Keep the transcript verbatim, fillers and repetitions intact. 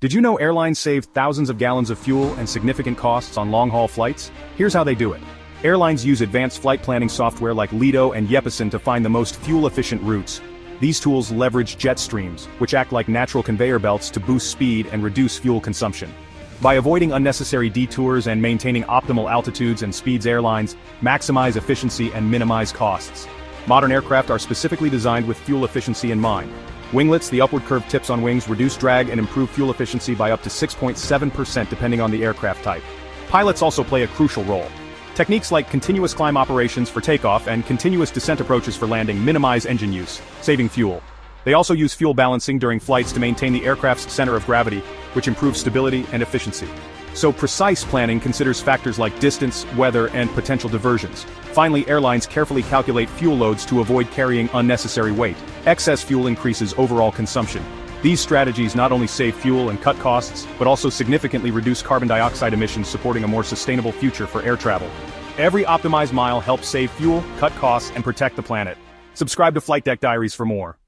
Did you know airlines save thousands of gallons of fuel and significant costs on long-haul flights? Here's how they do it. Airlines use advanced flight planning software like Lido and Jeppesen to find the most fuel-efficient routes. These tools leverage jet streams, which act like natural conveyor belts to boost speed and reduce fuel consumption. By avoiding unnecessary detours and maintaining optimal altitudes and speeds, airlines maximize efficiency and minimize costs. Modern aircraft are specifically designed with fuel efficiency in mind. Winglets, the upward curve tips on wings, reduce drag and improve fuel efficiency by up to six point seven percent depending on the aircraft type. Pilots also play a crucial role. Techniques like continuous climb operations for takeoff and continuous descent approaches for landing minimize engine use, saving fuel. They also use fuel balancing during flights to maintain the aircraft's center of gravity, which improves stability and efficiency. So precise planning considers factors like distance, weather, and potential diversions. Finally, airlines carefully calculate fuel loads to avoid carrying unnecessary weight. Excess fuel increases overall consumption. These strategies not only save fuel and cut costs, but also significantly reduce carbon dioxide emissions, supporting a more sustainable future for air travel. Every optimized mile helps save fuel, cut costs, and protect the planet. Subscribe to Flight Deck Diaries for more.